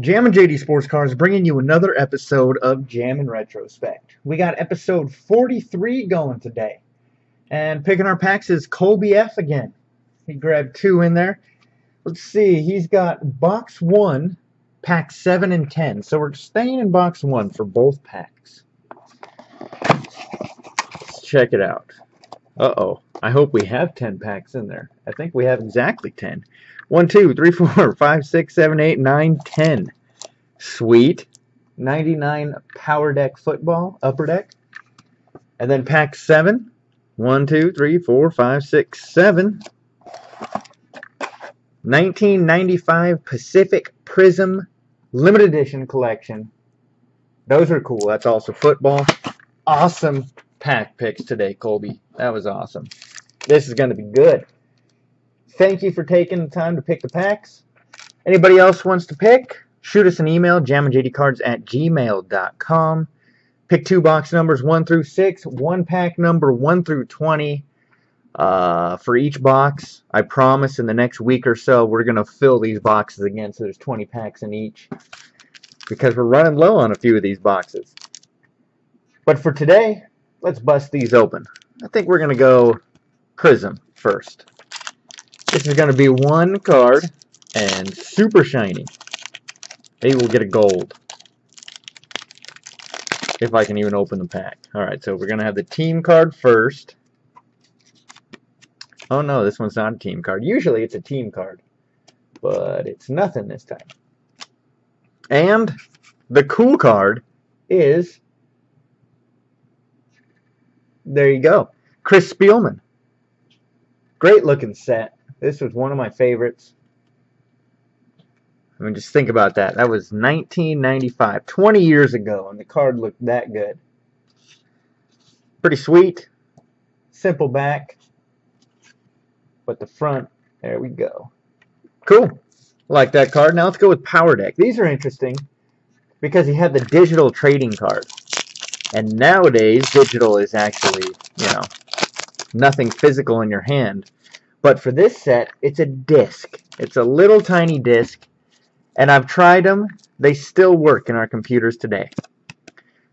Jammin' JD Sports Cars bringing you another episode of Jammin' Retrospect. We got episode 43 going today. And picking our packs is Colby F again. He grabbed two in there. Let's see, he's got box 1, pack 7 and 10. So we're staying in box 1 for both packs. Let's check it out. Uh-oh, I hope we have 10 packs in there. I think we have exactly 10. 1, 2, 3, 4, 5, 6, 7, 8, 9, 10. Sweet. 99 Power Deck Football, Upper Deck. And then pack 7. 1, 2, 3, 4, 5, 6, 7. 1995 Pacific Prism Limited Edition Collection. Those are cool. That's also football. Awesome pack picks today, Colby. That was awesome. This is going to be good. Thank you for taking the time to pick the packs. Anybody else wants to pick, shoot us an email, jamminjdcards@gmail.com. Pick two box numbers, 1 through 6, one pack number 1 through 20 for each box. I promise in the next week or so we're going to fill these boxes again, so there's 20 packs in each, because we're running low on a few of these boxes. But for today, let's bust these open. I think we're going to go Prism first. This is going to be one card and super shiny. Maybe we'll get a gold. If I can even open the pack. Alright, so we're going to have the team card first. Oh no, this one's not a team card. Usually it's a team card. But it's nothing this time. And the cool card is... there you go. Chris Spielman. Great looking set. This was one of my favorites. I mean, just think about that. That was 1995, 20 years ago, and the card looked that good. Pretty sweet. Simple back. But the front, there we go. Cool. Like that card. Now let's go with Power Deck. These are interesting because he had the digital trading card. And nowadays, digital is actually, you know, nothing physical in your hand. But for this set, it's a disc. It's a little tiny disc. And I've tried them. They still work in our computers today.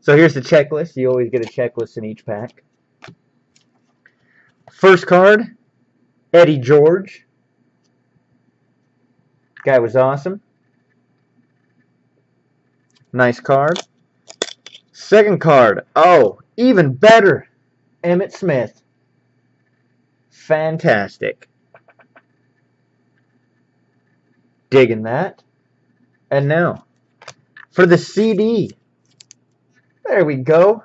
So here's the checklist. You always get a checklist in each pack. First card, Eddie George. Guy was awesome. Nice card. Second card, oh, even better, Emmitt Smith. Fantastic. Digging that. And now, for the CD. There we go.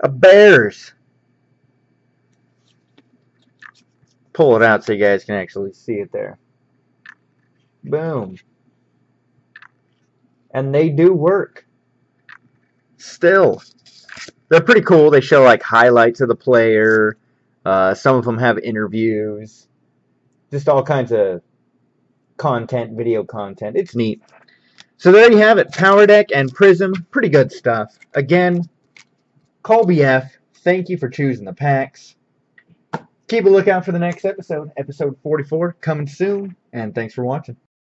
A Bears. Pull it out so you guys can actually see it there. Boom. And they do work. Still. They're pretty cool. They show like highlights of the player. Some of them have interviews, just all kinds of content, video content. It's neat. So there you have it, Power Deck and Prism, pretty good stuff. Again, Colby F, thank you for choosing the packs. Keep a lookout for the next episode, episode 44, coming soon, and thanks for watching.